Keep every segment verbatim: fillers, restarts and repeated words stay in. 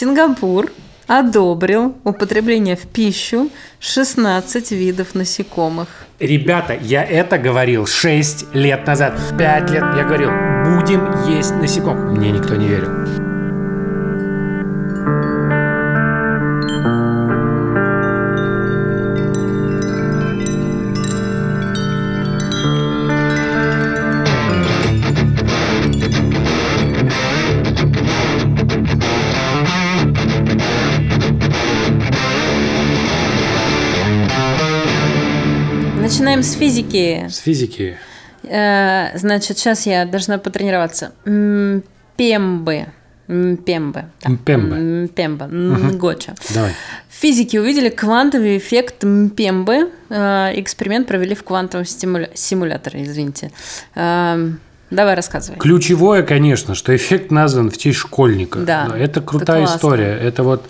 Сингапур одобрил употребление в пищу шестнадцати видов насекомых. Ребята, я это говорил шесть лет назад. пять лет я говорил, будем есть насекомых. Мне никто не верил. Начинаем с физики. С физики. Значит, сейчас я должна потренироваться. Мпембы. Мпембы. Мпембы. Мпемба. Нгоча. Давай. Физики увидели квантовый эффект Мпембы. Эксперимент провели в квантовом симуляторе, извините. Давай, рассказывай. Ключевое, конечно, что эффект назван в честь школьника. Да. Это крутая история. Это вот...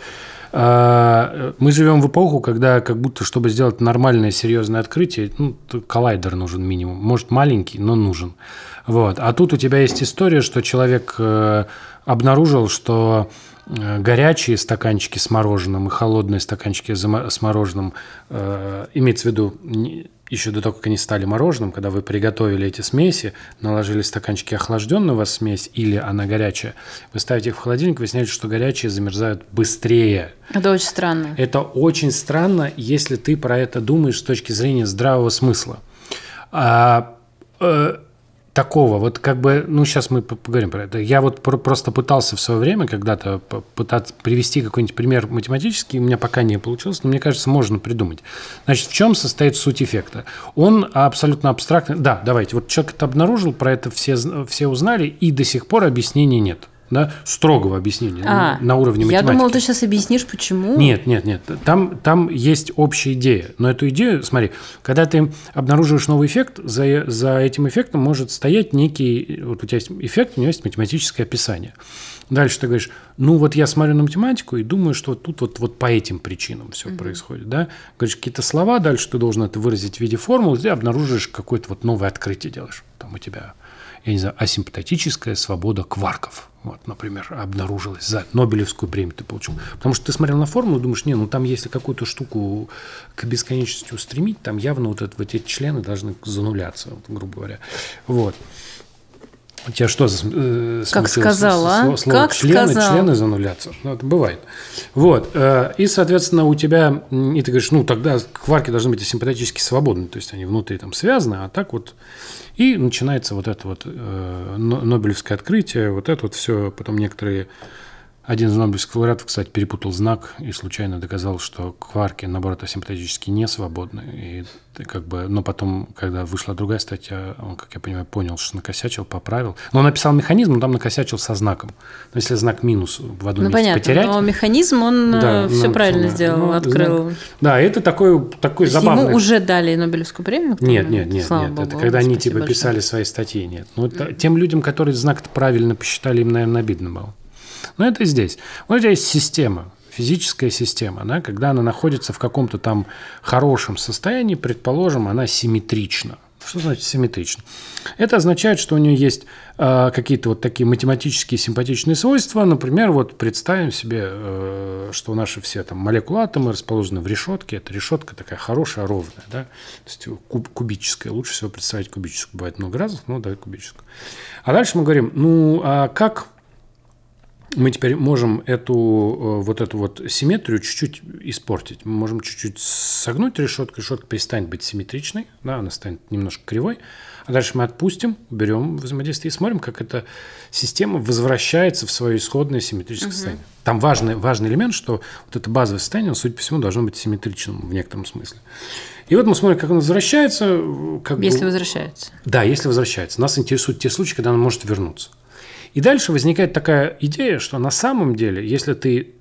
Мы живем в эпоху, когда как будто, чтобы сделать нормальное, серьезное открытие, ну, коллайдер нужен минимум. Может, маленький, но нужен. Вот. А тут у тебя есть история, что человек обнаружил, что горячие стаканчики с мороженым и холодные стаканчики с мороженым, имеется в виду еще до того, как они стали мороженым, когда вы приготовили эти смеси, наложили стаканчики охлажденного смесь или она горячая, вы ставите их в холодильник, выясняете, что горячие замерзают быстрее. Это очень странно. Это очень странно, если ты про это думаешь с точки зрения здравого смысла. А, э, такого, вот как бы, ну сейчас мы поговорим про это. Я вот про- просто пытался в свое время когда-то пытаться привести какой-нибудь пример математический, у меня пока не получилось, но мне кажется, можно придумать. Значит, в чем состоит суть эффекта? Он абсолютно абстрактный. Да, давайте, вот человек это обнаружил, про это все, все узнали, и до сих пор объяснений нет. Да, строгого объяснения а, на уровне математики. Я думал, ты сейчас объяснишь, почему. Нет, нет, нет. Там, там есть общая идея. Но эту идею, смотри, когда ты обнаруживаешь новый эффект, за, за этим эффектом может стоять некий... Вот у тебя есть эффект, у него есть математическое описание. Дальше ты говоришь, ну вот я смотрю на математику и думаю, что вот тут вот, вот по этим причинам все mm-hmm. происходит. Да? Говоришь какие-то слова, дальше ты должен это выразить в виде формулы, ты обнаружишь какое-то вот новое открытие делаешь. Там у тебя... Я не знаю, асимптотическая свобода кварков. Вот, например, обнаружилась. За Нобелевскую премию ты получил. Потому что ты смотрел на формулу и думаешь, не, ну там если какую-то штуку к бесконечности устремить, там явно вот, это, вот эти члены должны зануляться, вот, грубо говоря. Вот. У тебя что за э, как сказала, слово как члены, сказал. Члены занулятся? Ну, это бывает. Вот. Э, и, соответственно, у тебя... И ты говоришь, ну, тогда кварки должны быть асимптотически свободны. То есть, они внутри там связаны, а так вот... И начинается вот это вот э, Нобелевское открытие, вот это вот все. Потом некоторые... Один из Нобелевских лауреатов, кстати, перепутал знак и случайно доказал, что кварки, наоборот, асимптотически не свободны. И как бы, но потом, когда вышла другая статья, он, как я понимаю, понял, что накосячил, поправил. Но он написал механизм, но там накосячил со знаком. Но если знак минус в одном ну, месте понятно, потерять... Ну, понятно, но механизм он да, все ну, правильно да, сделал, ну, открыл. Да, да, это такой, такой забавный... Ему уже дали Нобелевскую премию? Нет, нет, нет. Слава нет. Богу, это когда они типа большое. Писали свои статьи, нет. Ну, это, тем людям, которые знак правильно посчитали, им, наверное, обидно было. Но это здесь. Вот у тебя есть система, физическая система. Она, когда она находится в каком-то там хорошем состоянии, предположим, она симметрична. Что значит симметрично? Это означает, что у нее есть э, какие-то вот такие математические симпатичные свойства. Например, вот представим себе, э, что наши все там молекулы атомы расположены в решетке. Эта решетка такая хорошая, ровная. Да? То есть куб, кубическая. Лучше всего представить кубическую. Бывает много разных, но давай кубическую. А дальше мы говорим, ну а как... Мы теперь можем эту вот эту вот симметрию чуть-чуть испортить. Мы можем чуть-чуть согнуть решетку, решетка перестанет быть симметричной, да, она станет немножко кривой. А дальше мы отпустим, уберем взаимодействие и смотрим, как эта система возвращается в свое исходное симметрическое угу. состояние. Там важный, важный элемент, что вот это базовое состояние, судя по всему, должно быть симметричным в некотором смысле. И вот мы смотрим, как он возвращается. Как если бы... возвращается. Да, если возвращается. Нас интересуют те случаи, когда он может вернуться. И дальше возникает такая идея, что на самом деле, если ты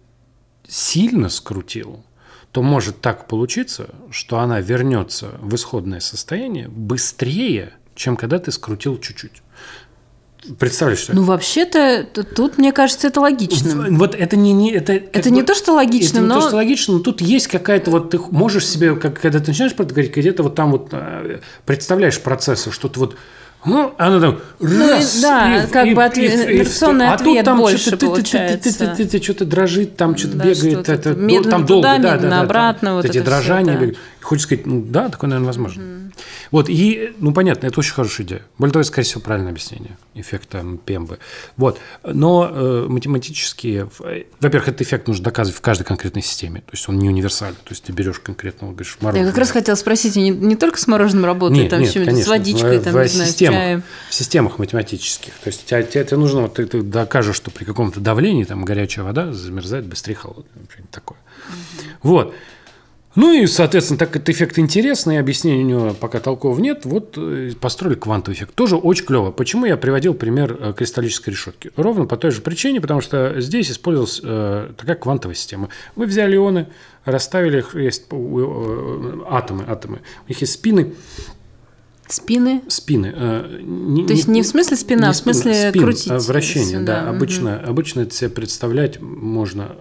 сильно скрутил, то может так получиться, что она вернется в исходное состояние быстрее, чем когда ты скрутил чуть-чуть. Представляешь, что? Ну, вообще-то, тут, мне кажется, это логично. Вот это не, не, это, это не бы, то, что логично, это но... не то, что логично, но тут есть какая-то... Вот ты можешь себе, как, когда ты начинаешь про это говорить, где-то вот там вот представляешь процессы, что-то вот... Ну, она там раз, ну, и, да, и, как и, бы ответ, и, и, а ответ тут там больше что-то, получается. Ты, ты, ты, ты, ты, ты что-то дрожит, там что-то да, бегает, что это, медленно там долго, туда, да, медленно да, обратно, там, вот эти это дрожания все, да. бегают. Хочешь сказать, ну да, такое, наверное, возможно. Mm. Вот, и, ну, понятно, это очень хорошая идея. Более того, скорее всего, правильное объяснение эффекта Мпембы. Вот, но э, математически, во-первых, этот эффект нужно доказывать в каждой конкретной системе, то есть он не универсальный, то есть ты берешь конкретного, говоришь, мороженое. Я как раз хотела спросить, не, не только с мороженым работает, нет, там нет, конечно, с водичкой, в, там, в, не знаю, с чаем. В системах математических, то есть тебе, тебе это нужно, вот, ты, ты докажешь, что при каком-то давлении там горячая вода замерзает быстрее холодной, что-нибудь такое. Mm-hmm. Вот. Ну и, соответственно, так как этот эффект интересный, объяснений у него пока толков нет, вот построили квантовый эффект. Тоже очень клево. Почему я приводил пример кристаллической решетки? Ровно по той же причине, потому что здесь использовалась такая квантовая система. Вы взяли ионы, расставили их, есть атомы, атомы. У них есть спины. Спины? Спины. Не, То есть не, не в смысле спина, не а в смысле спин, крутить. Вращение, сюда. да. Обычно, угу. обычно это себе представлять можно...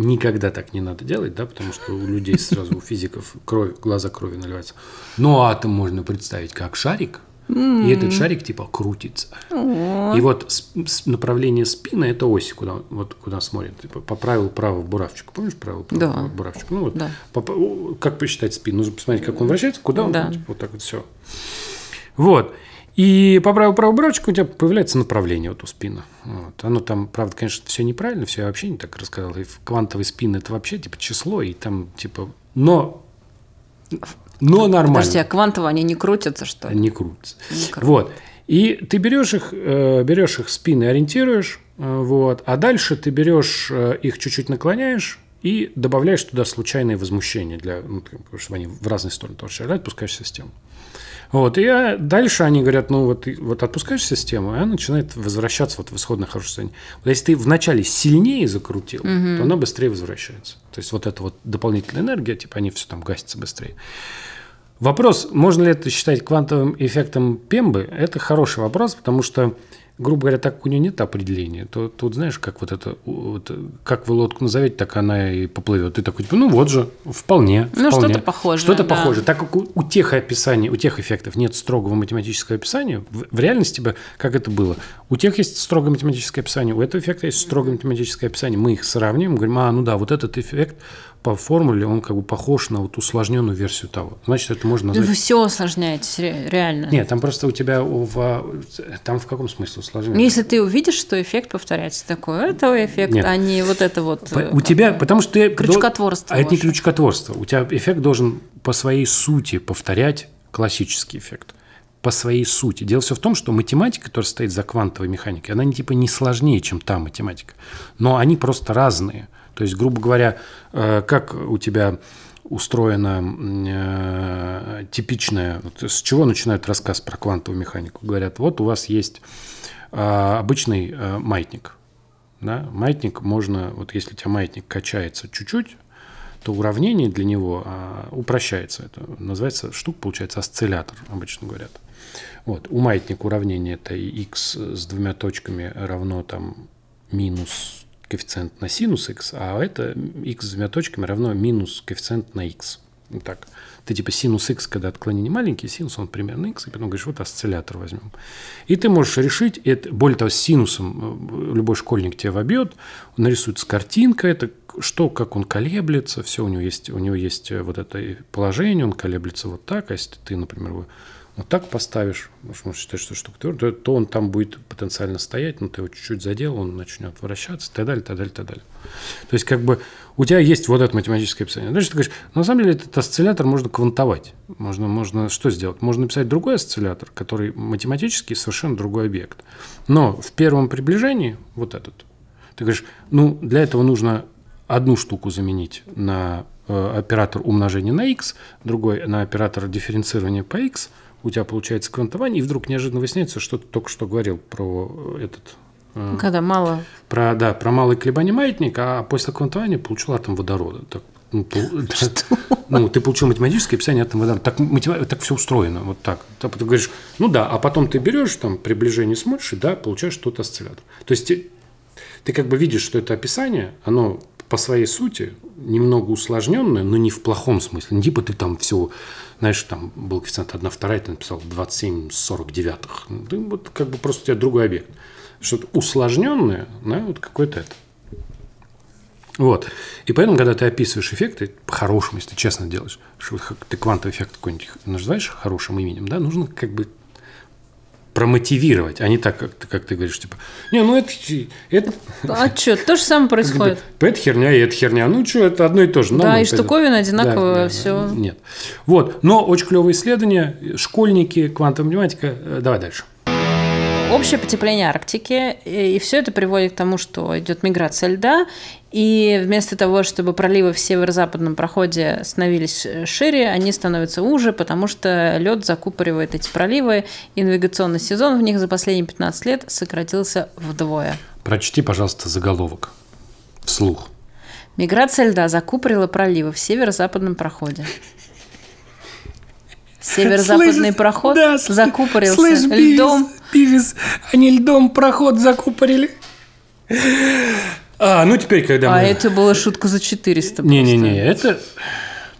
Никогда так не надо делать, да, потому что у людей сразу, у физиков кровь, глаза крови наливаются. Но атом можно представить как шарик, mm-hmm. и этот шарик типа крутится. Mm-hmm. И вот с, с, направление спины – это ось, куда, вот, куда смотрит. Типа, по правилу правого буравчика. Помнишь правило правого да. буравчика? Ну, вот, да. по, как посчитать спину? Нужно посмотреть, как он вращается, куда он. Да. Типа, вот так вот все. Вот. И по правилу правого буравчика у тебя появляется направление вот у спина. Вот. Оно там, правда, конечно, все неправильно, все я вообще не так рассказал. И квантовый спин – это вообще типа число, и там типа… Но, но нормально. Подожди, а квантово они не крутятся, что ли? Не крутятся. Не крутятся. Вот. И ты берешь их, берешь их спины, ориентируешь, вот, а дальше ты берешь их, чуть-чуть наклоняешь, и добавляешь туда случайные возмущения, для, ну, чтобы они в разные стороны торчали, отпускаешь систему. Вот, и дальше они говорят, ну вот, вот отпускаешь систему, и она начинает возвращаться вот в исходное хорошее состояние. Вот если ты вначале сильнее закрутил, угу. то она быстрее возвращается. То есть вот эта вот дополнительная энергия, типа они все там гасятся быстрее. Вопрос, можно ли это считать квантовым эффектом Пембы, это хороший вопрос, потому что, грубо говоря, так как у нее нет определения, то тут, знаешь, как вот это, вот, как вы лодку назовете, так она и поплывет. Ты такой, типа, ну вот же, вполне. Ну, вполне. Что-то похоже. Что-то да. похоже. Так как у, у тех описаний, у тех эффектов нет строгого математического описания, в, в реальности, как это было, у тех есть строгое математическое описание, у этого эффекта есть строгое математическое описание. Мы их сравниваем, говорим, а, ну да, вот этот эффект по формуле, он как бы похож на вот усложненную версию того. Значит, это можно назвать… Вы все усложняете, реально. Нет, там просто у тебя… В... Там в каком смысле усложняется? Если ты увидишь, что эффект повторяется такой, это эффект, Нет. а не вот это вот… У тебя… Потому что ты… Крючкотворство. А это не крючкотворство. У тебя эффект должен по своей сути повторять классический эффект. По своей сути. Дело все в том, что математика, которая стоит за квантовой механикой, она типа не сложнее, чем та математика. Но они просто разные. То есть, грубо говоря, как у тебя устроена типичная… С чего начинают рассказ про квантовую механику? Говорят, вот у вас есть обычный маятник. Да? Маятник можно… Вот если у тебя маятник качается чуть-чуть, то уравнение для него упрощается. Это называется штука, получается, осциллятор, обычно говорят. Вот. У маятника уравнение – это x с двумя точками равно там, минус… коэффициент на синус x, а это x с двумя точками равно минус коэффициент на x. Вот так. Ты типа синус x, когда отклонение маленький, синус он примерно x, и потом говоришь, вот осциллятор возьмем. И ты можешь решить, это, более того, с синусом любой школьник тебя вобьет, он нарисуется картинка, это что, как он колеблется, все, у него есть, у него есть вот это положение, он колеблется вот так, а если ты, например, его вот так поставишь, можно считать, что штука твердая, то он там будет потенциально стоять, но ты его чуть-чуть задел, он начнет вращаться, и так далее, так далее, так далее. То есть, как бы у тебя есть вот это математическое описание. Дальше ты говоришь, на самом деле этот осциллятор можно квантовать. Можно, можно что сделать? Можно написать другой осциллятор, который математически совершенно другой объект. Но в первом приближении вот этот. Ты говоришь, ну, для этого нужно одну штуку заменить на э, оператор умножения на x, другой на оператор дифференцирования по x, у тебя получается квантование, и вдруг неожиданно выясняется, что ты только что говорил про этот… Когда э, мало. Про, да, про малое колебание маятника, а после квантования получил атом водорода. Так, ну, ну, ты получил математическое описание атома водорода. Так, матем... так все устроено, вот так. Ты говоришь, ну да, а потом ты берешь, там, приближение смотришь, и да, получаешь что-то осциллятор. То есть ты, ты как бы видишь, что это описание, оно по своей сути немного усложненная, но не в плохом смысле. Ну, типа ты там всего, знаешь, там был коэффициент одна вторая, ты написал двадцать семь сорок девятых. Ну, ты вот как бы просто у тебя другой объект. Что-то усложненное, да, вот какой-то это. Вот. И поэтому, когда ты описываешь эффекты, по-хорошему, если ты честно делаешь, что ты квантовый эффект какой-нибудь называешь хорошим именем, да, нужно как бы промотивировать, а не так, как ты, как ты говоришь, типа, не, ну это... это... А что, то же самое происходит. Это херня, и это херня. Ну что, это одно и то же. Нам да, и пойдет. Штуковина одинаковая, да, да, все. Нет. Вот. Но очень клевое исследование. Школьники, квантовая математика. Давай дальше. Общее потепление Арктики, и все это приводит к тому, что идет миграция льда, и вместо того, чтобы проливы в северо-западном проходе становились шире, они становятся уже, потому что лед закупоривает эти проливы, и навигационный сезон в них за последние пятнадцать лет сократился вдвое. Прочти, пожалуйста, заголовок вслух. Миграция льда закупорила проливы в северо-западном проходе. Северо-западный проход да, закупорился слышь, льдом. Пивис, они льдом проход закупорили. А, ну теперь, когда мы... А это была шутка за четыреста. Не-не-не, это...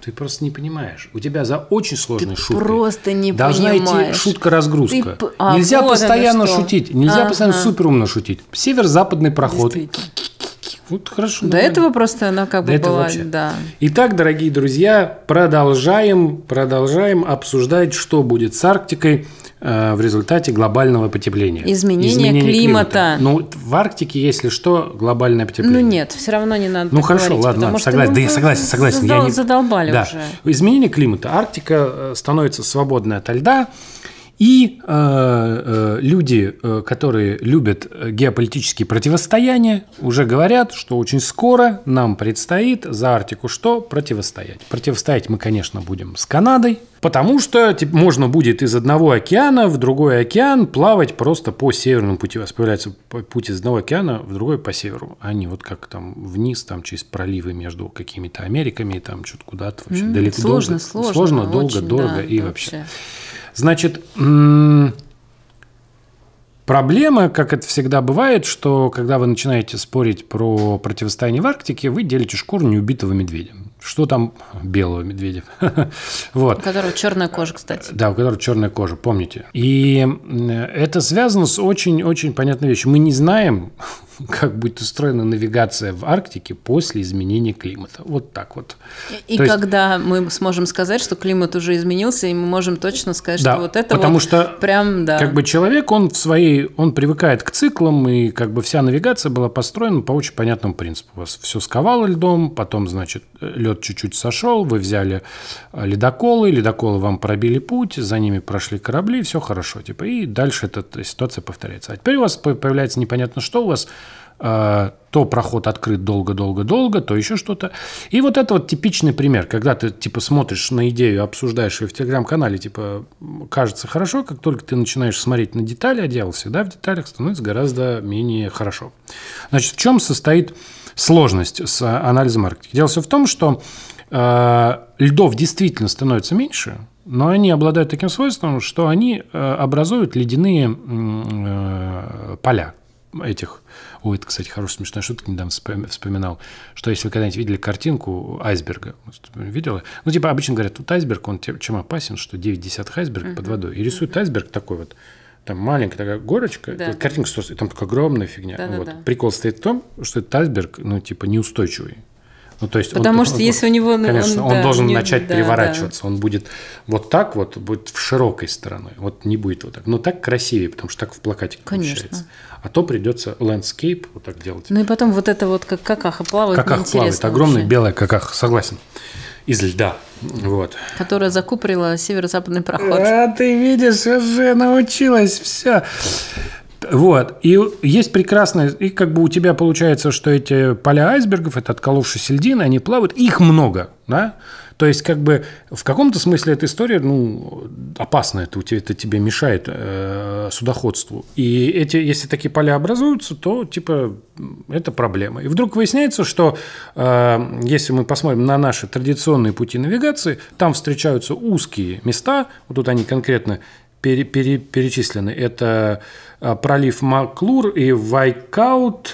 Ты просто не понимаешь. У тебя за очень сложной ты шуткой просто не должна понимаешь. Идти шутка-разгрузка. Ты... А, нельзя вот постоянно шутить. Нельзя а-га. Постоянно суперумно шутить. Северо-западный проход. Вот хорошо. До нормально. Этого просто она как бы до была. Да. Итак, дорогие друзья, продолжаем, продолжаем обсуждать, что будет с Арктикой э, в результате глобального потепления. Изменение, Изменение климата. климата. Ну, в Арктике, если что, глобальное потепление. Ну нет, все равно не надо. Ну хорошо, говорить, ладно, ладно согласен. Да я согласен, согласен. Задал, я не... Задолбали да. уже. Изменение климата. Арктика становится свободной от льда. И э, люди, которые любят геополитические противостояния, уже говорят, что очень скоро нам предстоит за Арктику что? Противостоять. Противостоять мы, конечно, будем с Канадой, потому что типа, можно будет из одного океана в другой океан плавать просто по северному пути. У вас появляется путь из одного океана в другой по северу, а не вот как там вниз, там через проливы между какими-то Америками, там что-то куда-то вообще mm, далеко. Сложно, долго, сложно. Сложно, долго, очень, дорого да, и вообще. вообще. Значит, проблема, как это всегда бывает, что когда вы начинаете спорить про противостояние в Арктике, вы делите шкуру неубитого медведя. Что там белого медведя? Вот. У которого черная кожа, кстати. Да, у которого черная кожа, помните. И это связано с очень-очень понятной вещью. Мы не знаем, как будет устроена навигация в Арктике после изменения климата. Вот так вот. И, и когда есть... мы сможем сказать, что климат уже изменился, и мы можем точно сказать, да, что вот это потому вот что прям, да. Как бы человек, он в своей, он привыкает к циклам, и как бы вся навигация была построена по очень понятному принципу. У вас все сковало льдом, потом, значит, лед чуть-чуть сошел, вы взяли ледоколы, ледоколы вам пробили путь, за ними прошли корабли, все хорошо, типа, и дальше эта ситуация повторяется. А теперь у вас появляется непонятно что, у вас то проход открыт долго-долго-долго, то еще что-то. И вот это вот типичный пример, когда ты типа смотришь на идею, обсуждаешь ее в телеграм-канале, типа кажется хорошо, как только ты начинаешь смотреть на детали, а дело всегда в деталях становится гораздо менее хорошо. Значит, в чем состоит сложность с анализом Арктики? Дело все в том, что э, льдов действительно становится меньше, но они обладают таким свойством, что они э, образуют ледяные э, поля этих. Ой, это, кстати, хорошая смешная шутка, недавно вспоминал, что если вы когда-нибудь видели картинку айсберга, видела? Ну, типа, обычно говорят, тут айсберг, он чем опасен, что девять десятых айсберга uh-huh. под водой. И рисует uh-huh. айсберг такой вот, там маленькая такая горочка, да. Картинка, там такая огромная фигня. Да, вот. Да, да. Прикол стоит в том, что этот айсберг, ну, типа, неустойчивый. Ну, то есть потому он, что он, если он, у него... Конечно, он, он да, должен не, начать да, переворачиваться. Да. Он будет вот так вот, будет в широкой стороной. Вот не будет вот так. Но так красивее, потому что так в плакатике конечно. Получается. А то придется ландскейп вот так делать. Ну и потом вот это вот как какаха плавает. Какаха плавает. Огромная вообще. Белая какаха, согласен. Из льда. Вот. Которая закупорила северо-западный проход. А ты видишь, уже научилась. Все. Вот, и есть прекрасное, и как бы у тебя получается, что эти поля айсбергов, это отколовшиеся льдины, они плавают, их много, да, то есть как бы в каком-то смысле эта история, ну, опасна, это, это тебе мешает э, судоходству, и эти, если такие поля образуются, то, типа, это проблема, и вдруг выясняется, что э, если мы посмотрим на наши традиционные пути навигации, там встречаются узкие места, вот тут они конкретно, Пере, пере, перечислены. Это пролив Маклур и Вайкаунт-Мелвилл.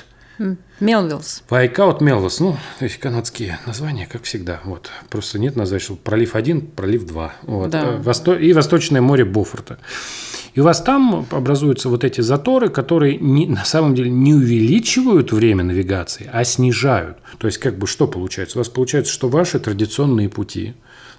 Мелвиллс. Вайкаунт-Мелвиллс. Ну, то есть канадские названия, как всегда. Вот. Просто нет названия, что пролив один, пролив два. Вот. Да. Восто... И Восточное море Бофорта. И у вас там образуются вот эти заторы, которые не, на самом деле не увеличивают время навигации, а снижают. То есть, как бы что получается? У вас получается, что ваши традиционные пути,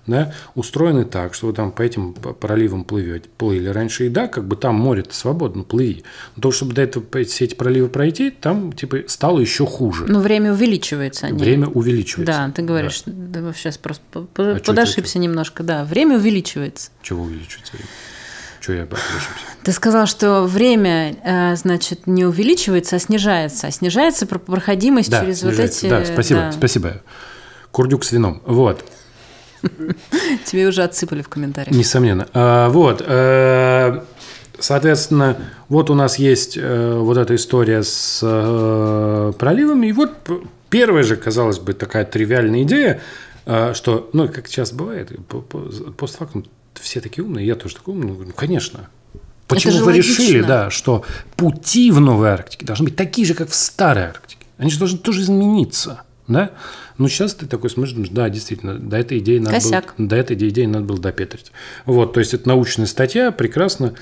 да, устроены так, что вы там по этим проливам плывете, плыли раньше, и да, как бы там море-то свободно, плыви. Но то, чтобы до этого все эти проливы пройти, там типа стало еще хуже. Но время увеличивается. Нет? Время увеличивается. Да, ты говоришь, да. Да, сейчас просто а подошибся немножко, да, время увеличивается. Чего увеличивается время? Я Ты сказал, что время, значит, не увеличивается, а снижается. А снижается проходимость, да, через снижается. Вот эти... Да, спасибо, да. спасибо. Курдюк с вином. Вот. Тебе уже отсыпали в комментариях. Несомненно. А, вот. А, соответственно, вот у нас есть а, вот эта история с а, проливами. И вот первая же, казалось бы, такая тривиальная идея, а, что, ну, как сейчас бывает, постфактум, все такие умные, я тоже такой умный. Ну, конечно. Почему вы логично. решили, да, что пути в Новой Арктике должны быть такие же, как в Старой Арктике? Они же должны тоже измениться. Да? Ну, сейчас ты такой смотришь, да, действительно, до этой идеи надо было, до этой идеи надо было допетрить. Вот, то есть, это научная статья, прекрасно.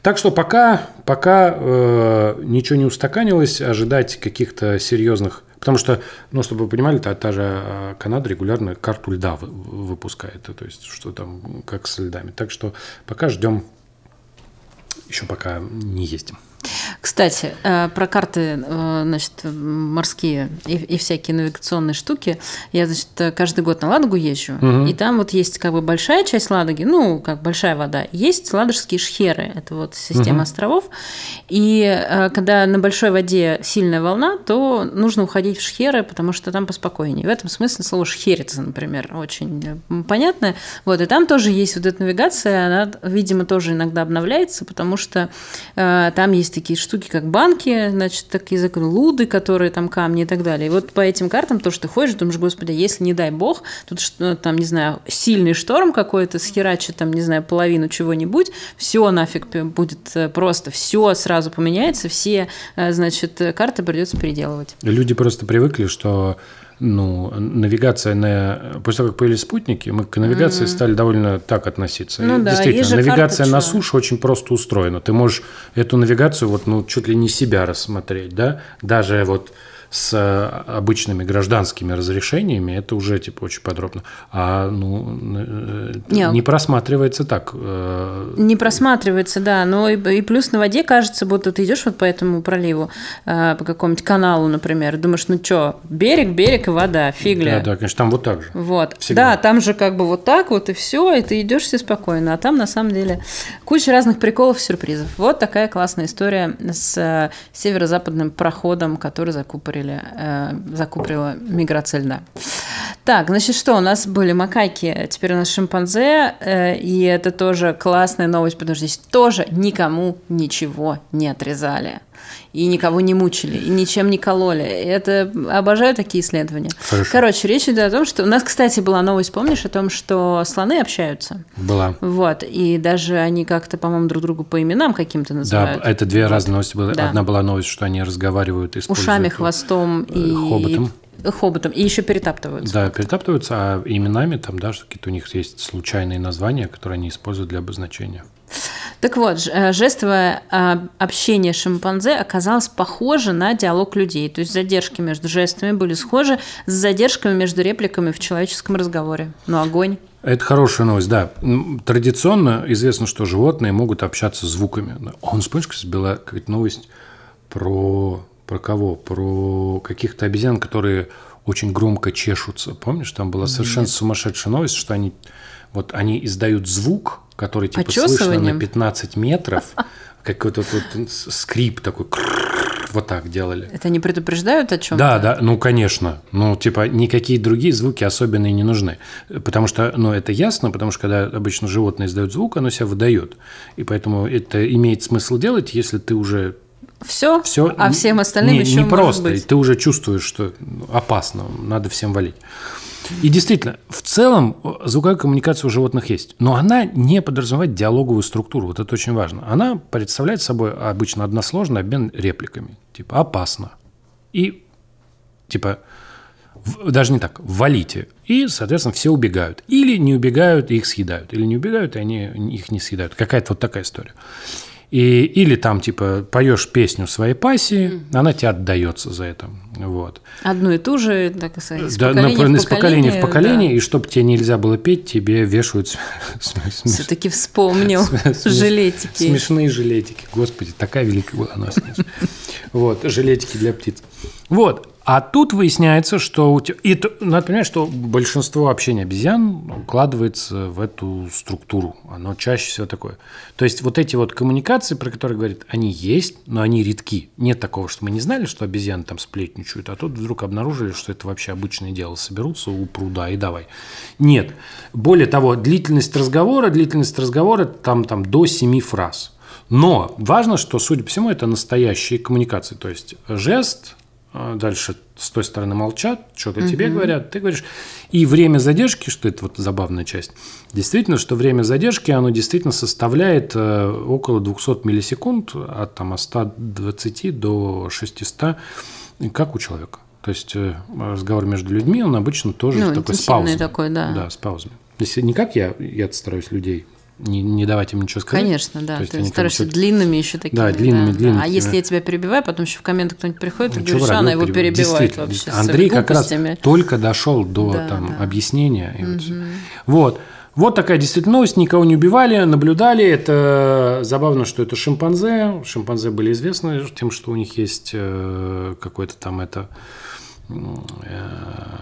Так что пока, пока э, ничего не устаканилось, ожидать каких-то серьезных... Потому что, ну, чтобы вы понимали, та, та же Канада регулярно карту льда вы, выпускает, то есть что там, как с льдами. Так что пока ждем, еще пока не ездим. Кстати, про карты, значит, морские и, и всякие навигационные штуки. Я, значит, каждый год на Ладогу езжу, угу. и там вот есть как бы большая часть Ладоги, ну, как большая вода, есть ладожские шхеры, это вот система угу. островов, и когда на большой воде сильная волна, то нужно уходить в шхеры, потому что там поспокойнее. В этом смысле слово шхерица, например, очень понятное. Вот, и там тоже есть вот эта навигация, она, видимо, тоже иногда обновляется, потому что там есть такие штуки, как банки, значит, такие луды, которые там камни и так далее. И вот по этим картам то, что ты ходишь, думаешь, господи, если, не дай бог, тут, ну, там, не знаю, сильный шторм какой-то, схерачит там, не знаю, половину чего-нибудь, все нафиг будет просто, все сразу поменяется, все, значит, карты придется переделывать. Люди просто привыкли, что... Ну, навигация на... После того, как появились спутники, мы к навигации mm-hmm. стали довольно так относиться. Ну, да, действительно, навигация на суше очень просто устроена. Ты можешь эту навигацию вот, ну, чуть ли не себя рассмотреть, да? Даже вот с обычными гражданскими разрешениями это уже типа очень подробно. А ну, Нет. не просматривается так. Не просматривается, да. Но и, и плюс на воде кажется, будто ты идешь вот по этому проливу, по какому-нибудь каналу, например, думаешь, ну что, берег, берег и вода, фигля. Да, да, конечно, там вот так же. Вот. Всегда. Да, там же как бы вот так вот и все, и ты идешь все спокойно. А там на самом деле куча разных приколов, сюрпризов. Вот такая классная история с северо-западным проходом, который закупорили. закупорила миграция льда. Так, значит, что у нас были макаки, теперь у нас шимпанзе, и это тоже классная новость, потому что здесь тоже никому ничего не отрезали. И никого не мучили, и ничем не кололи. Это обожаю такие исследования. Хорошо. Короче, речь идет о том, что у нас, кстати, была новость, помнишь, о том, что слоны общаются. Была. Вот. И даже они как-то, по-моему, друг другу по именам каким-то называют. Да, это две вот. разные новости были. Да. Одна была новость, что они разговаривают, используют ушами, хвостом и хоботом. Хоботом. И еще перетаптываются. Да, перетаптываются, а именами там, да, какие-то у них есть случайные названия, которые они используют для обозначения. Так вот, жестовое общение шимпанзе оказалось похоже на диалог людей. То есть задержки между жестами были схожи с задержками между репликами в человеческом разговоре. Ну, огонь. Это хорошая новость, да. Традиционно известно, что животные могут общаться звуками. Он, вспомнишь, была какая-то новость про... Про кого? Про каких-то обезьян, которые очень громко чешутся. Помнишь, там была совершенно Нет. сумасшедшая новость, что они... Вот они издают звук, который типа слышно на пятнадцать метров, какой-то вот скрип такой, вот так делали. Это не предупреждают о чем-то? Да, да, ну конечно, ну типа никакие другие звуки особенные не нужны, потому что, ну это ясно, потому что когда обычно животное издает звук, оно себя выдает, и поэтому это имеет смысл делать, если ты уже Все, все, а всем остальным не, еще не может просто. Быть. Ты уже чувствуешь, что опасно, надо всем валить. И действительно, в целом звуковая коммуникация у животных есть, но она не подразумевает диалоговую структуру. Вот это очень важно. Она представляет собой обычно односложный обмен репликами, типа опасно и Типа, даже не так, валите. И, соответственно, все убегают. Или не убегают, и их съедают. Или не убегают, и они их не съедают. Какая-то вот такая история. И, или там, типа, поешь песню своей пассии, mm. она тебе отдается за это. Вот. Одну и ту же, так сказать, да, из поколения в поколение, в поколение да. И чтобы тебе нельзя было петь, тебе вешают... Все-таки вспомнил жилетики. Смешные жилетики. Господи, такая великая была она. Вот, жилетики для птиц. Вот. А тут выясняется, что у тебя... И надо понимать, что большинство общения обезьян укладывается в эту структуру. Оно чаще всего такое. То есть вот эти вот коммуникации, про которые говорят, они есть, но они редки. Нет такого, что мы не знали, что обезьяны там сплетничают, а тут вдруг обнаружили, что это вообще обычное дело. Соберутся у пруда и давай. Нет. Более того, длительность разговора, длительность разговора там, там до семи фраз. Но важно, что, судя по всему, это настоящие коммуникации. То есть жест... Дальше с той стороны молчат, что-то [S2] Угу. [S1] Тебе говорят, ты говоришь. И время задержки, что это вот забавная часть, действительно, что время задержки, оно действительно составляет около двухсот миллисекунд, от, там, от ста двадцати до шестисот, как у человека. То есть разговор между людьми, он обычно тоже ну, такой с паузами. Такой, да. Да, с паузами. Если не как я, я стараюсь людей... Не, не давать им ничего сказать. Конечно, да. То есть ты стараешься длинными еще такими. Да, длинными, да. длинными. А если я тебя перебиваю, потом еще в комменты кто-нибудь приходит, ну, и говоришь, она его перебивает вообще. Андрей как раз только дошел до да, там, да. объяснения. И угу. вот. Вот. Вот такая действительно новость. Никого не убивали, наблюдали. Это забавно, что это шимпанзе. Шимпанзе были известны тем, что у них есть какой-то там это...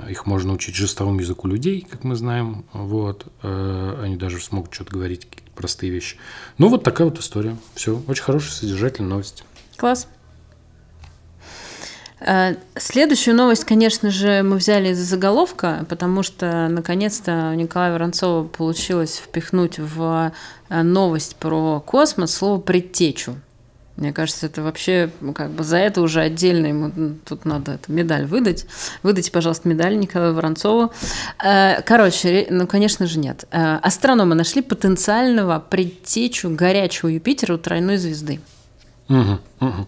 Их можно учить жестовому языку людей, как мы знаем. Вот. Они даже смогут что-то говорить, какие-то простые вещи. Ну, вот такая вот история. Все. Очень хорошая, содержательная новость. Класс. Следующую новость, конечно же, мы взяли из-за заголовка, потому что, наконец-то, у Николая Воронцова получилось впихнуть в новость про космос слово «предтечу». Мне кажется, это вообще, как бы за это уже отдельно ему тут надо эту медаль выдать. Выдайте, пожалуйста, медаль Николаю Воронцову. Короче, ну, конечно же, нет. Астрономы нашли потенциального предтечу горячего Юпитера у тройной звезды. Угу, угу.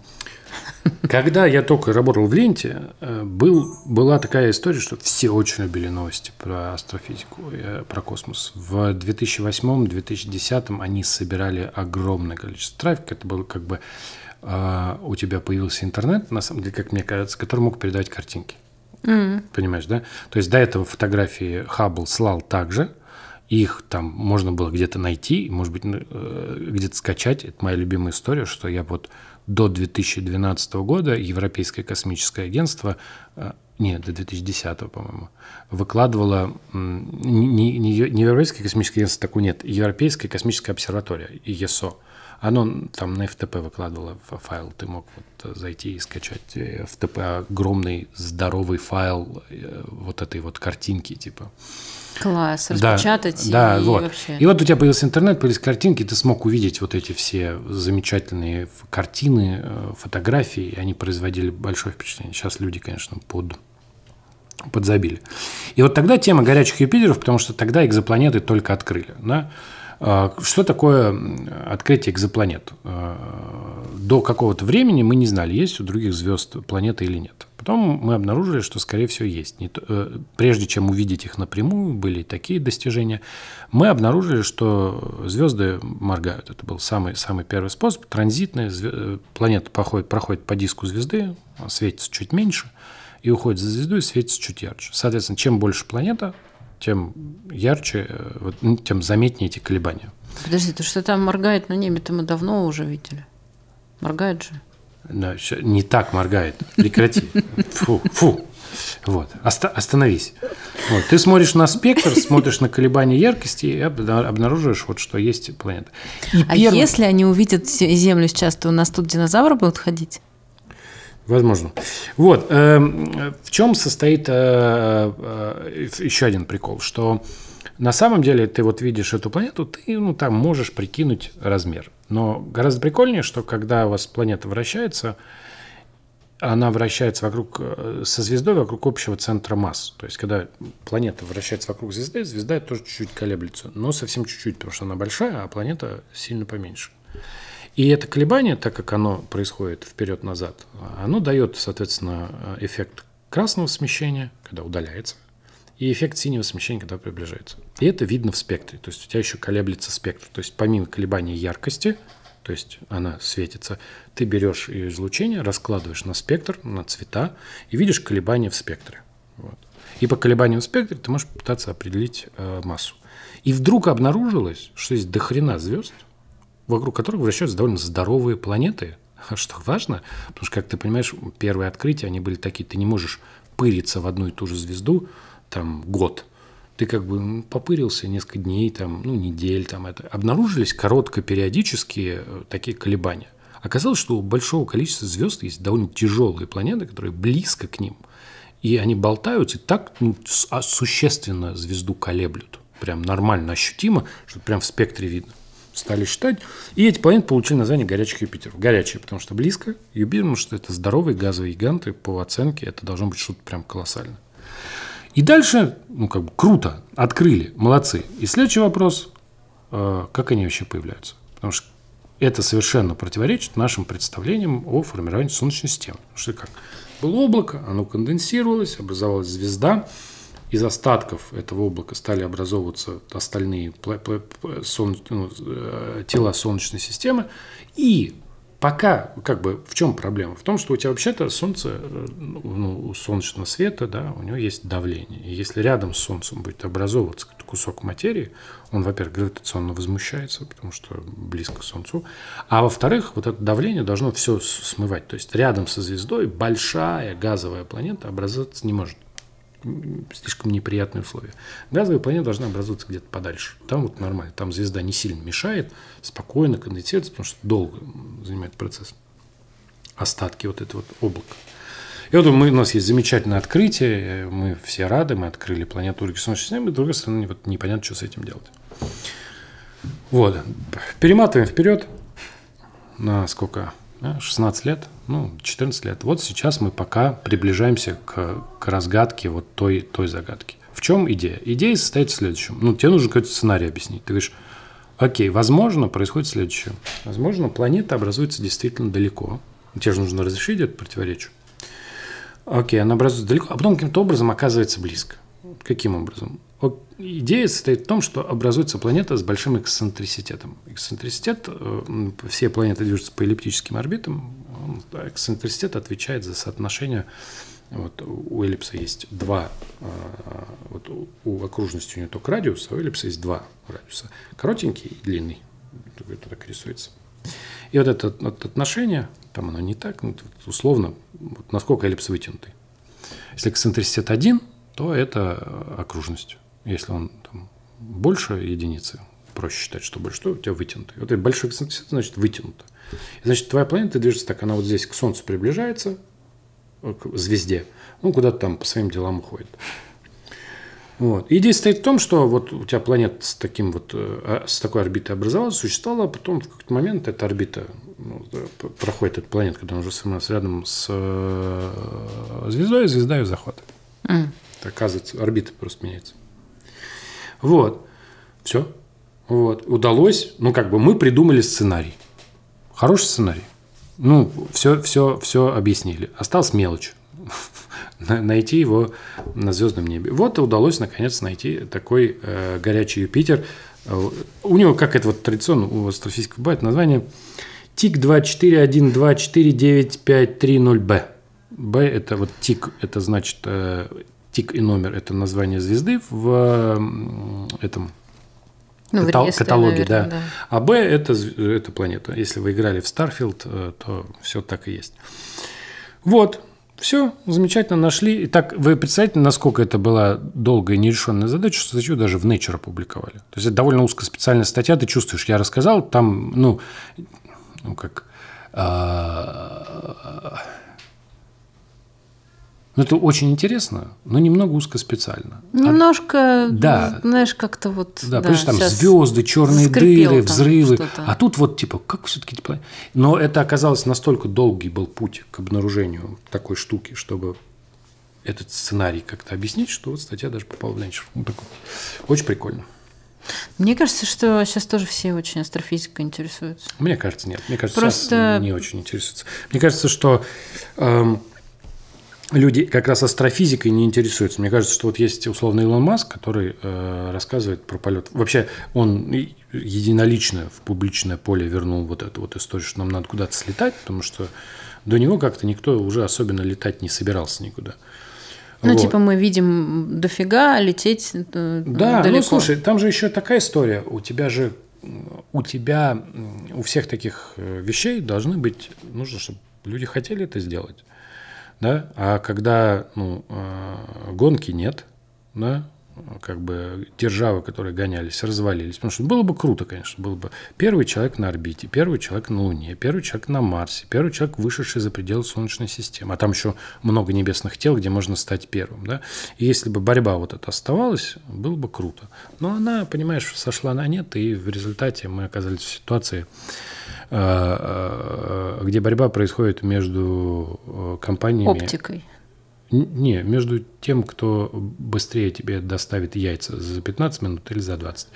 Когда я только работал в ленте, был, была такая история, что все очень любили новости про астрофизику, про космос. В две тысячи восьмом — две тысячи десятом они собирали огромное количество трафика. Это было как бы э, у тебя появился интернет, на самом деле, как мне кажется, который мог передавать картинки. Mm-hmm. Понимаешь, да? То есть до этого фотографии Хаббл слал также. Их там можно было где-то найти, может быть, где-то скачать. Это моя любимая история, что я вот до две тысячи двенадцатого года Европейское космическое агентство, нет, до две тысячи десятого, по-моему, выкладывало, не, не, не Европейское космическое агентство, такое нет, Европейская космическая обсерватория, ЕСО. Оно там на эф тэ пэ выкладывало файл, ты мог вот зайти и скачать эф тэ пэ, огромный здоровый файл вот этой вот картинки типа. Класс, распечатать да, и, да, и вот. Вообще. И вот у тебя появился интернет, появились картинки, ты смог увидеть вот эти все замечательные картины, фотографии, и они производили большое впечатление. Сейчас люди, конечно, под... подзабили. И вот тогда тема горячих Юпитеров, потому что тогда экзопланеты только открыли. Да? Что такое открытие экзопланет? До какого-то времени мы не знали, есть у других звезд планеты или нет. Потом мы обнаружили, что, скорее всего, есть. Прежде чем увидеть их напрямую, были такие достижения. Мы обнаружили, что звезды моргают. Это был самый, самый первый способ. Транзитные планеты проходят, проходят по диску звезды, светятся чуть меньше, и уходят за звезду, и светятся чуть ярче. Соответственно, чем больше планета, тем ярче, тем заметнее эти колебания. Подожди, то что там моргает на небе-то мы давно уже видели. Моргает же. Но не так моргает. Прекрати. Фу, фу. Вот. Оста- остановись. Вот. Ты смотришь на спектр, смотришь на колебания яркости и обнаруживаешь, вот, что есть планета. И а первый... если они увидят Землю сейчас, то у нас тут динозавры будут ходить? Возможно. Вот. В чем состоит еще один прикол, что на самом деле ты вот видишь эту планету, ты ну, там можешь прикинуть размер. Но гораздо прикольнее, что когда у вас планета вращается, она вращается вокруг, со звездой вокруг общего центра масс. То есть, когда планета вращается вокруг звезды, звезда тоже чуть-чуть колеблется. Но совсем чуть-чуть, потому что она большая, а планета сильно поменьше. И это колебание, так как оно происходит вперед-назад, оно дает, соответственно, эффект красного смещения, когда удаляется, и эффект синего смещения, когда приближается. И это видно в спектре, то есть у тебя еще колеблется спектр. То есть помимо колебания яркости, то есть она светится, ты берешь ее излучение, раскладываешь на спектр, на цвета, и видишь колебания в спектре. Вот. И по колебаниям в спектре ты можешь пытаться определить э, массу. И вдруг обнаружилось, что есть дохрена звезд, вокруг которых вращаются довольно здоровые планеты, что важно, потому что, как ты понимаешь, первые открытия, они были такие, ты не можешь пыриться в одну и ту же звезду там год. Ты как бы попырился несколько дней, там, ну, недель. Там, это. Обнаружились коротко-периодические такие колебания. Оказалось, что у большого количества звезд есть довольно тяжелые планеты, которые близко к ним. И они болтаются и так, ну, существенно звезду колеблют. Прям нормально ощутимо, что прям в спектре видно. Стали считать. И эти планеты получили название горячих Юпитеров. Горячие, потому что близко. Юпитер, потому что это здоровые газовые гиганты. По оценке это должно быть что-то прям колоссальное. И дальше, ну как бы круто, открыли, молодцы. И следующий вопрос, э, как они вообще появляются? Потому что это совершенно противоречит нашим представлениям о формировании Солнечной системы. Потому что как? Было облако, оно конденсировалось, образовалась звезда. Из остатков этого облака стали образовываться остальные солн... ну, тела Солнечной системы. И пока, как бы, в чем проблема? В том, что у тебя вообще-то Солнце, ну, у солнечного света, да, у него есть давление. И если рядом с Солнцем будет образовываться кусок материи, он, во-первых, гравитационно возмущается, потому что близко к Солнцу. А во-вторых, вот это давление должно все смывать. То есть рядом со звездой большая газовая планета образоваться не может. Слишком неприятные условия. Газовые планеты должны образоваться где-то подальше. Там вот нормально. Там звезда не сильно мешает, спокойно конденсируется, потому что долго занимает процесс. Остатки вот этого вот облака. И вот мы, у нас есть замечательное открытие. Мы все рады. Мы открыли планету Солнечной системы. С другой стороны, вот непонятно, что с этим делать. Вот. Перематываем вперед. На сколько? шестнадцать лет, ну, четырнадцать лет. Вот сейчас мы пока приближаемся к, к разгадке вот той, той загадки. В чем идея? Идея состоит в следующем. Ну, тебе нужно какой-то сценарий объяснить. Ты говоришь, окей, возможно, происходит следующее. Возможно, планета образуется действительно далеко. Тебе же нужно разрешить это противоречие. Окей, она образуется далеко, а потом каким-то образом оказывается близко. Каким образом? Идея состоит в том, что образуется планета с большим эксцентриситетом. Эксцентриситет, все планеты движутся по эллиптическим орбитам, эксцентриситет отвечает за соотношение, вот у эллипса есть два, вот у окружности у нее только радиус, а у эллипса есть два радиуса, коротенький и длинный, это так рисуется. И вот это отношение, там оно не так, условно, насколько эллипс вытянутый. Если эксцентриситет один, то это окружность. Если он там, больше единицы, проще считать, что больше, то у тебя вытянутый. Вот это большой эксцентриситет, значит, вытянуто. Значит, твоя планета движется так, она вот здесь к Солнцу приближается, к звезде, ну, куда-то там по своим делам уходит. Вот. Идея состоит в том, что вот у тебя планета с, таким вот, с такой орбитой образовалась, существовала, а потом в какой-то момент эта орбита, ну, проходит эта планета, когда она уже рядом с звездой, звезда ее захватывает. Mm. Оказывается, орбита просто меняется. Вот. Все. Вот. Удалось. Ну, как бы мы придумали сценарий. Хороший сценарий. Ну, все, все, все объяснили. Осталась мелочь. Найти его на звездном небе. Вот удалось, наконец, найти такой э, горячий Юпитер. У него, как это вот традиционно у астрофизиков бывает, название ти ай си два четыре один два четыре девять пять три ноль бэ. бэ – это вот тик, это значит… Э, тик и номер – это название звезды в этом ну, катал в реестре, каталоге. Наверное, да. Да. А Б – это, это планета. Если вы играли в Старфилд, то все так и есть. Вот, все, замечательно нашли. Итак, вы представляете, насколько это была долгая нерешенная задача, что статью даже в Nature опубликовали. То есть это довольно узкоспециальная статья, ты чувствуешь, я рассказал, там, ну, ну как… Ну, это очень интересно, но немного узкоспециально. Немножко, От... да. знаешь, как-то вот… Да, да потому что там звезды, черные дыры, взрывы. А тут вот типа, как все-таки… Типа... Но это оказалось настолько долгий был путь к обнаружению такой штуки, чтобы этот сценарий как-то объяснить, что вот статья даже попала в Nature. Ну, такой. Очень прикольно. Мне кажется, что сейчас тоже все очень астрофизикой интересуются. Мне кажется, нет. Мне кажется, Просто... сейчас не очень интересуются. Мне кажется, что… Эм... люди как раз астрофизикой не интересуются. Мне кажется, что вот есть условный Илон Маск, который э, рассказывает про полет. Вообще он единолично в публичное поле вернул вот эту вот историю, что нам надо куда-то слетать, потому что до него как-то никто уже особенно летать не собирался никуда. Ну, вот. Типа мы видим дофига, лететь да, далеко. Да, ну, слушай, там же еще такая история. У тебя же, у тебя, у всех таких вещей должны быть, нужно, чтобы люди хотели это сделать. Да? А когда ну, гонки нет, да, как бы державы, которые гонялись, развалились. Потому что было бы круто, конечно, было бы первый человек на орбите, первый человек на Луне, первый человек на Марсе, первый человек, вышедший за пределы Солнечной системы. А там еще много небесных тел, где можно стать первым. Да? И если бы борьба вот эта оставалась, было бы круто. Но она, понимаешь, сошла на нет, и в результате мы оказались в ситуации, где борьба происходит между компаниями... Оптикой. Не, между тем, кто быстрее тебе доставит яйца за пятнадцать минут или за двадцать.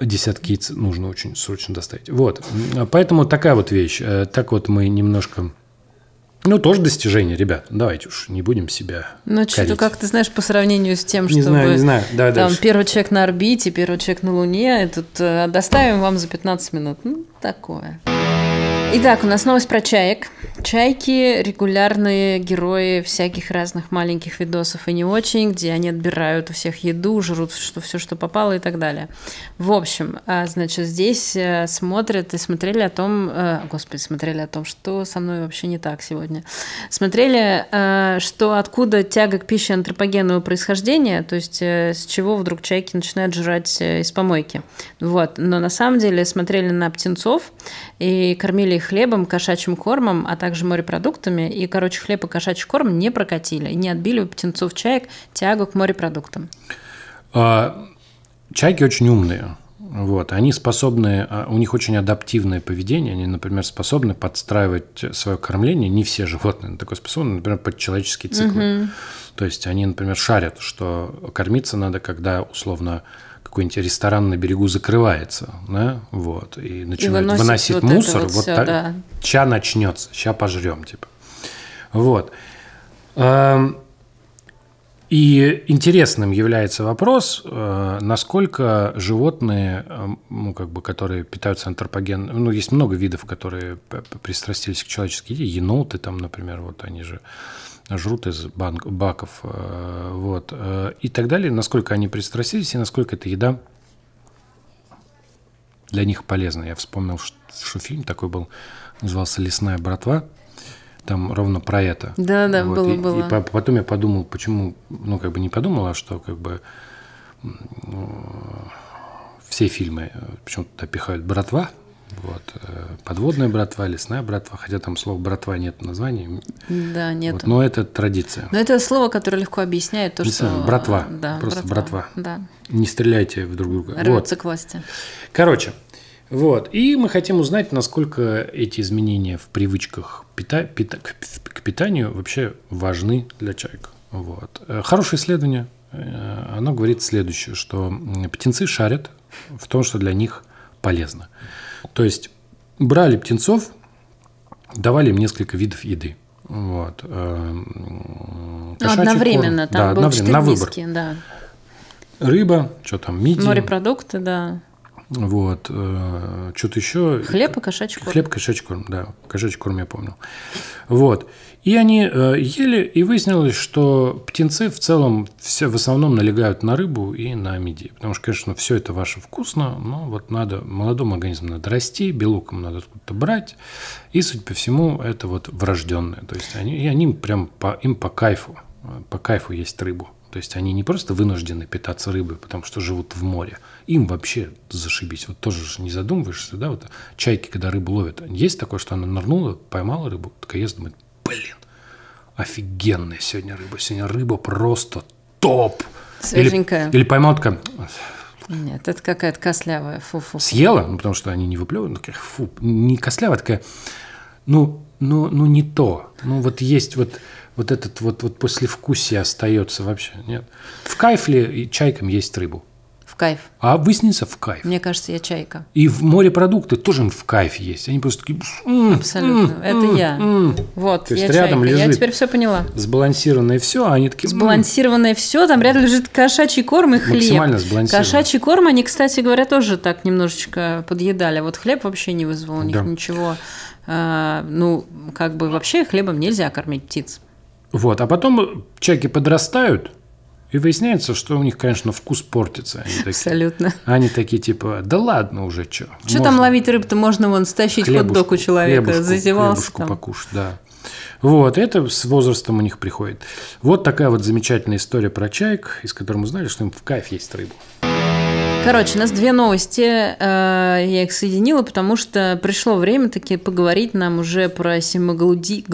Десятки яиц нужно очень срочно доставить. Вот, поэтому такая вот вещь. Так вот мы немножко... Ну, тоже достижение, ребят. Давайте уж не будем себя Ну, что-то как-то, знаешь, по сравнению с тем, что не знаю, не знаю. Давай там дальше. Первый человек на орбите, первый человек на Луне, и тут э, доставим вам за пятнадцать минут. Ну, такое. Итак, у нас новость про чаек. Чайки – регулярные герои всяких разных маленьких видосов и не очень, где они отбирают у всех еду, жрут что, все, что попало и так далее. В общем, значит, здесь смотрят и смотрели о том… Господи, смотрели о том, что со мной вообще не так сегодня. Смотрели, что откуда тяга к пище антропогенного происхождения, то есть с чего вдруг чайки начинают жрать из помойки. Вот. Но на самом деле смотрели на птенцов и кормили их хлебом, кошачьим кормом, а также морепродуктами. И, короче, хлеб и кошачий корм не прокатили. И не отбили у птенцов чаек тягу к морепродуктам. Чайки очень умные. Вот. Они способны, у них очень адаптивное поведение. Они, например, способны подстраивать свое кормление. Не все животные такое способны, например, под человеческие циклы. Угу. То есть они, например, шарят, что кормиться надо, когда условно... какой-нибудь ресторан на берегу закрывается, да, вот, и начинает и выносить вот мусор, вот, вот так, да. Ща начнется, ща пожрем, типа, вот. И интересным является вопрос, насколько животные, ну, как бы, которые питаются антропогенным, ну, есть много видов, которые пристрастились к человеческой еде, еноты там, например, вот они же жрут из банк, баков, вот, и так далее, насколько они пристрастились и насколько эта еда для них полезна. Я вспомнил, что фильм такой был, назывался «Лесная братва», там ровно про это. Да, да, вот. было, и, было. И потом я подумал, почему, ну, как бы не подумал, а что, как бы, все фильмы почему-то пихают «братва», вот, подводная братва, лесная братва, хотя там слова «братва» нет в названии. Да, нет. Вот, но это традиция. Но это слово, которое легко объясняет то, не что… Знаю, братва, да, просто братва. братва. Да. Не стреляйте в друг друга. Рвутся вот. К власти. Короче, вот, и мы хотим узнать, насколько эти изменения в привычках пита... Пита... к питанию вообще важны для чаек. Вот. Хорошее исследование, оно говорит следующее, что птенцы шарят в том, что для них полезно. То есть брали птенцов, давали им несколько видов еды. Вот. Ну, одновременно, корм. Там да, был одновременно, на выбор. Да. Рыба, что там, мидии. Морепродукты, да. Вот, что-то еще. Хлеб и кошачий корм. Хлеб и кошачий корм, да, кошачий корм я помню. Вот. И они ели, и выяснилось, что птенцы в целом все в основном налегают на рыбу и на мидии. Потому что, конечно, все это ваше вкусно, но вот надо, молодому организму надо расти, белоком надо откуда-то брать. И, судя по всему, это вот врожденное. То есть они, и они прям по, им по кайфу, по кайфу есть рыбу. То есть они не просто вынуждены питаться рыбой, потому что живут в море. Им вообще зашибись. Вот тоже не задумываешься, да? Вот чайки, когда рыбу ловят. Есть такое, что она нырнула, поймала рыбу, такая ест, думает, блин, офигенная сегодня рыба. Сегодня рыба просто топ. Свеженькая. Или, или поймала такая... Нет, это какая-то кослявая. Фу, фу, фу. Съела, ну, потому что они не выплевывают. Такая, фу, не кослявая, такая... Ну, ну, ну, не то. Ну, вот есть вот... Вот этот вот, вот послевкусие остается вообще, нет? В кайф ли чайкам есть рыбу? В кайф. А выяснится в кайф. Мне кажется, я чайка. И в морепродукты тоже в кайф есть. Они просто такие... Абсолютно. М-м-м-м-м. Это я. М-м-м. Вот, то есть я рядом чайка. Лежит я теперь все поняла. Сбалансированное все, а они такие... Сбалансированное все, там рядом лежит кошачий корм и хлеб. Максимально сбалансированное. Кошачий корм, они, кстати говоря, тоже так немножечко подъедали. Вот хлеб вообще не вызвал у них да. ничего. А, ну, как бы вообще хлебом нельзя кормить птиц. Вот, а потом чайки подрастают, и выясняется, что у них, конечно, вкус портится. Они такие, абсолютно. Они такие, типа, да ладно уже, что. Что там ловить рыбу-то? Можно вон стащить хот-дог у человека, хлебушку, зазевался хлебушку там. Покушать, да. Вот, это с возрастом у них приходит. Вот такая вот замечательная история про чаек, из которой мы узнали, что им в кайф есть рыбу. Короче, у нас две новости, я их соединила, потому что пришло время таки поговорить нам уже про семаглутид,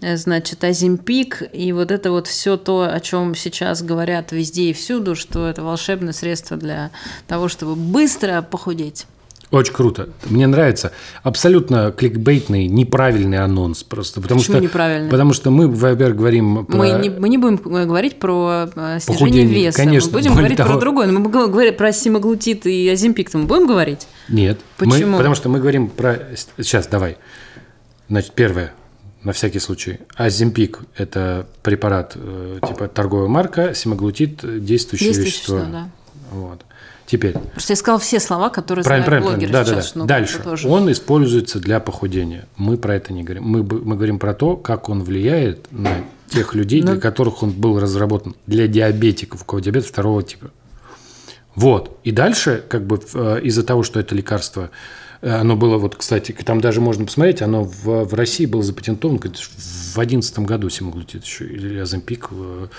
значит, Оземпик, и вот это вот все то, о чем сейчас говорят везде и всюду, что это волшебное средство для того, чтобы быстро похудеть. Очень круто. Мне нравится. Абсолютно кликбейтный, неправильный анонс просто. Потому Почему что, неправильный? Потому что мы, во-первых, говорим про... Мы не, мы не будем говорить про снижение похудение, веса. Конечно, мы будем говорить того... про другое. Но мы будем говорить про семаглутид и Оземпик. Мы будем говорить? Нет. Почему? Мы, потому что мы говорим про... Сейчас, давай. Значит, первое. На всякий случай. Оземпик – это препарат, типа торговая марка, семаглутид – действующее, действующее вещество. Да. Вот. Теперь. Потому что я сказал все слова, которые правильно, знают блогеры. Да, сейчас, да, да. Дальше. Тоже. Он используется для похудения. Мы про это не говорим. Мы, мы говорим про то, как он влияет на тех людей, Но... для которых он был разработан. Для диабетиков, у кого диабет второго типа. Вот. И дальше, как бы из-за того, что это лекарство, оно было, вот, кстати, там даже можно посмотреть, оно в, в России было запатентовано в две тысячи одиннадцатом году, семаглутид еще, или Оземпик.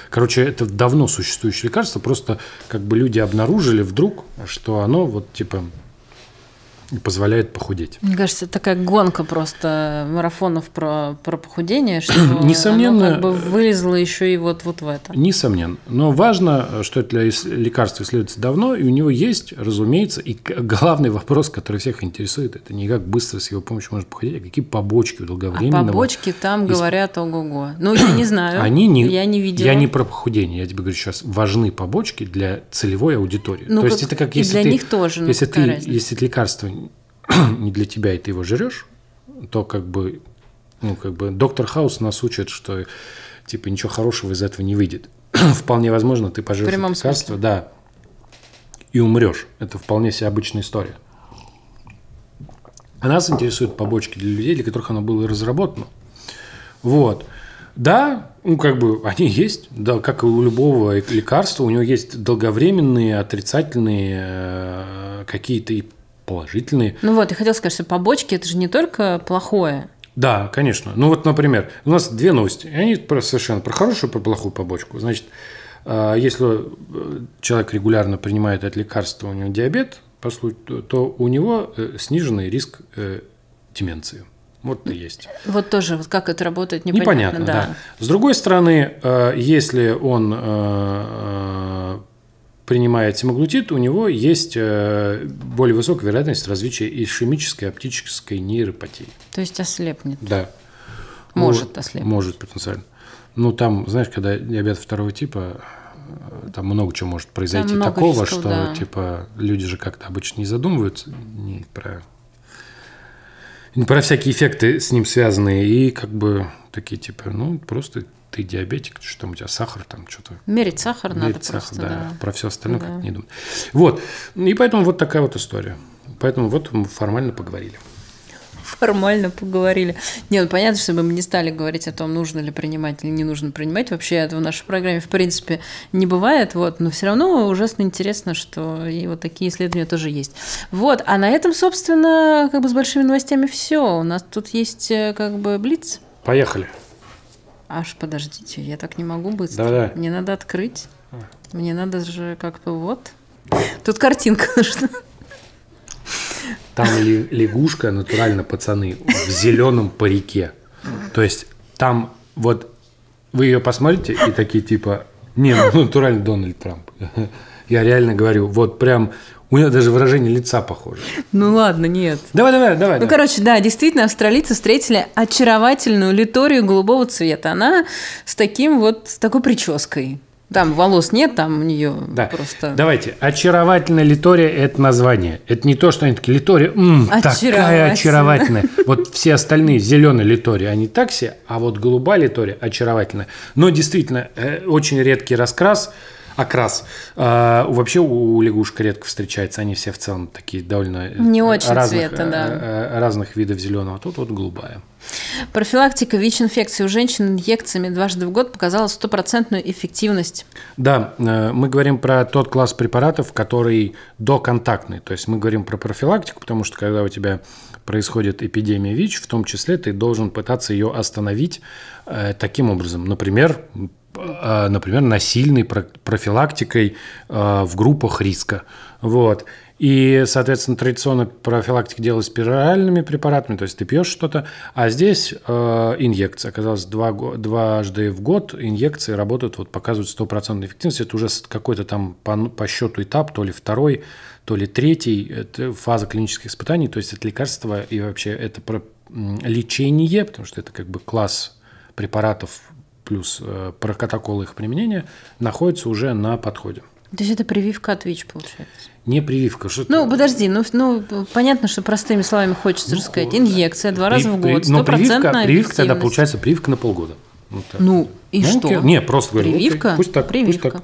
Короче, это давно существующее лекарство, просто как бы люди обнаружили вдруг, что оно вот типа позволяет похудеть. Мне кажется, это такая гонка просто марафонов про, про похудение, что несомненно, оно как бы вылезло еще и вот, вот в это. Несомненно. Но важно, что это лекарство исследуется давно, и у него есть, разумеется, и главный вопрос, который всех интересует, это не как быстро с его помощью можно похудеть, а какие побочки у долговременного. А побочки там исп... говорят ого-го. Ну, я не знаю, Они не... я не видела. Я не про похудение, я тебе говорю сейчас, важны побочки для целевой аудитории. Ну, То как... есть это как и если для ты... них тоже. Если, ну, ты... если лекарство не для тебя, и ты его жрешь, то как бы, ну, как бы доктор Хаус нас учит, что типа ничего хорошего из этого не выйдет. Вполне возможно, ты пожрешь лекарство, да, и умрешь. Это вполне себе обычная история. А нас интересуют побочки для людей, для которых оно было разработано. Вот. Да, ну как бы они есть, да, как и у любого лекарства, у него есть долговременные, отрицательные э, какие-то и положительные. Ну вот, я хотел сказать, что побочки – это же не только плохое. Да, конечно. Ну вот, например, у нас две новости. Они про совершенно про хорошую и про плохую побочку. Значит, если человек регулярно принимает это лекарство, у него диабет, то у него сниженный риск деменции. Вот и есть. Вот тоже, вот как это работает, непонятно. Непонятно, да. да. С другой стороны, если он… принимает семаглутид, у него есть более высокая вероятность развития ишемической оптической нейропатии. То есть ослепнет. Да. Может, может ослепнуть. Может потенциально. Ну, там, знаешь, когда диабет второго типа, там много чего может произойти там такого, рисков, что да. типа люди же как-то обычно не задумываются не про, не про всякие эффекты с ним связанные, и как бы такие типа, ну, просто… Ты диабетик, что там у тебя сахар, там что-то. Мерить сахар Мерить надо сахар, просто, да. да. Про все остальное да. как-то не думать. Вот. И поэтому вот такая вот история. Поэтому вот мы формально поговорили. Формально поговорили. Не, ну понятно, что мы не стали говорить о том, нужно ли принимать или не нужно принимать. Вообще этого в нашей программе, в принципе, не бывает. Вот. Но все равно ужасно интересно, что и вот такие исследования тоже есть. Вот. А на этом, собственно, как бы с большими новостями все. У нас тут есть как бы блиц. Поехали. Аж подождите, я так не могу быстро. Да-да. Мне надо открыть. Мне надо же как-то вот. Тут картинка нужна. Там лягушка, натурально, пацаны, в зеленом парике. То есть там вот вы ее посмотрите и такие типа, не, ну натурально Дональд Трамп. Я реально говорю, вот прям... У него даже выражение лица похоже. Ну ладно, нет. Давай, давай, давай. Ну, давай. Короче, да, действительно, австралийцы встретили очаровательную литорию голубого цвета. Она с таким вот, с такой прической. Там волос нет, там у нее да. просто... Давайте. Очаровательная Литория – это название. Это не то, что они такие, Литория, м, такая очаровательная. Вот все остальные, зеленые Литория, они так все, а вот голубая Литория – очаровательная. Но действительно, очень редкий раскрас, окрас. А, вообще у лягушек редко встречается. Они все в целом такие довольно не очень разных, цвета, да. разных видов зеленого. Тут вот голубая. Профилактика ВИЧ-инфекции у женщин инъекциями дважды в год показала стопроцентную эффективность. Да, мы говорим про тот класс препаратов, который доконтактный. То есть мы говорим про профилактику, потому что когда у тебя происходит эпидемия ВИЧ, в том числе ты должен пытаться ее остановить таким образом. Например, например насильной профилактикой в группах риска. Вот. И, соответственно, традиционно профилактика делалась спиральными препаратами, то есть ты пьешь что-то, а здесь э, инъекция. Оказалось, два, дважды в год инъекции работают, вот, показывают стопроцентную эффективность. Это уже какой-то там по, по счету этап, то ли второй, то ли третий, это фаза клинических испытаний, то есть это лекарство и вообще это про лечение, потому что это как бы класс препаратов плюс э, протоколы их применения находится уже на подходе. То есть это прививка от ВИЧ, получается? Не прививка. Что ну, подожди, ну, ну понятно, что простыми словами хочется ну, сказать. Инъекция да. два раза в год, сто процентов прививка, прививка, тогда получается прививка на полгода. Вот ну, и ну, что? Не, просто говорю. Прививка? Ну, пусть так, прививка. Пусть так.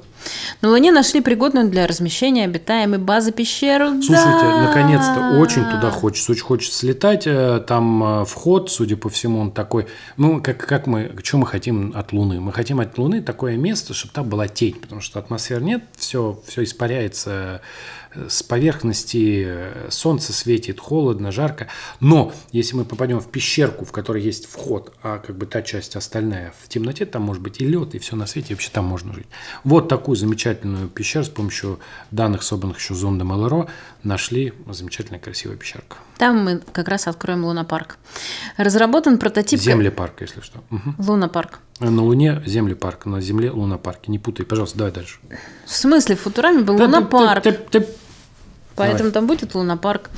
На Луне нашли пригодную для размещения обитаемой базы пещеру. Слушайте, да! наконец-то очень туда хочется. Очень хочется слетать. Там вход, судя по всему, он такой. Ну, как, как мы, что мы хотим от Луны? Мы хотим от Луны такое место, чтобы там была тень, потому что атмосфер нет, все, все испаряется с поверхности, солнце светит, холодно, жарко. Но если мы попадем в пещерку, в которой есть вход, а как бы та часть остальная в темноте, там может быть и лед, и все на свете, и вообще там можно жить. Вот такую замечательную пещеру с помощью данных, собранных еще зондом ЛРО, нашли замечательная красивая пещерка. Там мы как раз откроем лунопарк. Разработан прототип... Землепарк, если что. Угу. Лунопарк. На Луне землепарк, на Земле лунопарк. Не путай, пожалуйста, давай дальше. В смысле? В Футураме был лунопарк. Поэтому Давай. Там будет лунопарк.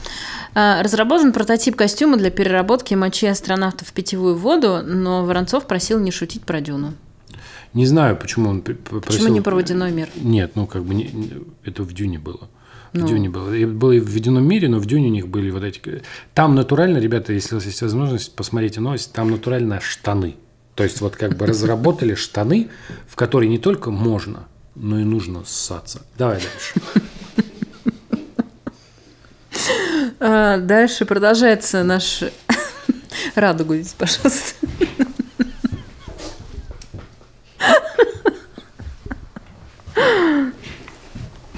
Разработан прототип костюма для переработки мочи астронавтов в питьевую воду, но Воронцов просил не шутить про дюну. Не знаю, почему он просил... Почему не про водяной мир? Нет, ну как бы не... это в дюне было. В ну. дюне было. Это было и в водяном мире, но в дюне у них были вот эти... Там натурально, ребята, если у вас есть возможность, посмотрите новость, там натурально штаны. То есть вот как бы разработали штаны, в которые не только можно, но и нужно ссаться. Давай дальше. А дальше продолжается наш... Радугу здесь, пожалуйста.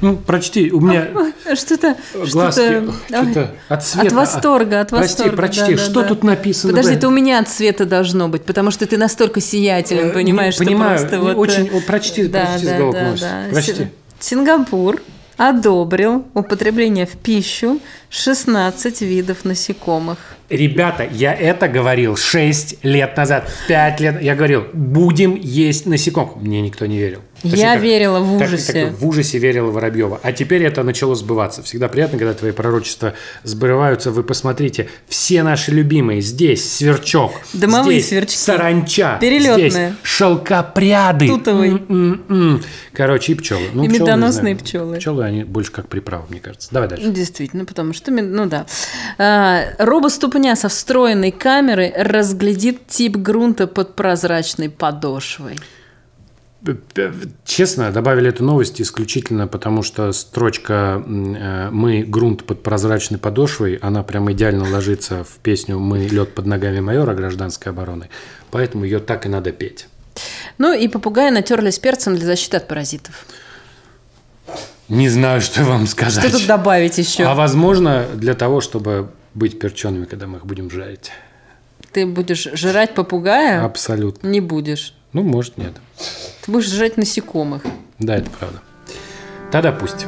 Ну, прочти, у меня что-то от света. От восторга, от восторга. Прочти, что тут написано? Подожди, это у меня от света должно быть, потому что ты настолько сиятелен, понимаешь, что просто вот... Понимаю, прочти, прочти с головы. Сингапур одобрил употребление в пищу шестнадцати видов насекомых. Ребята, я это говорил шесть лет назад, пять лет. Я говорил, будем есть насекомых. Мне никто не верил. Точнее, я как, верила в ужасе. Так, так, в ужасе верила Воробьева. А теперь это начало сбываться. Всегда приятно, когда твои пророчества сбываются. Вы посмотрите, все наши любимые. Здесь сверчок, домовые здесь сверчки, саранча, перелетные, здесь шелкопряды. Тутовый. М-м-м-м. Короче, и пчелы. Ну, и пчелы, медоносные пчелы. Пчелы, они больше как приправа, мне кажется. Давай дальше. Действительно, потому что, ну да. А, робоступня со встроенной камерой разглядит тип грунта под прозрачной подошвой. Честно, добавили эту новость исключительно потому, что строчка «Мы грунт под прозрачной подошвой», она прям идеально ложится в песню «Мы лед под ногами майора» гражданской обороны, поэтому ее так и надо петь. Ну и попугаи натерлись перцем для защиты от паразитов. Не знаю, что вам сказать. Что тут добавить еще? А возможно, для того, чтобы быть перчеными, когда мы их будем жарить. Ты будешь жрать попугая? Абсолютно. Не будешь? Ну, может, нет. Ты будешь жрать насекомых. Да, это правда. Тогда пусть.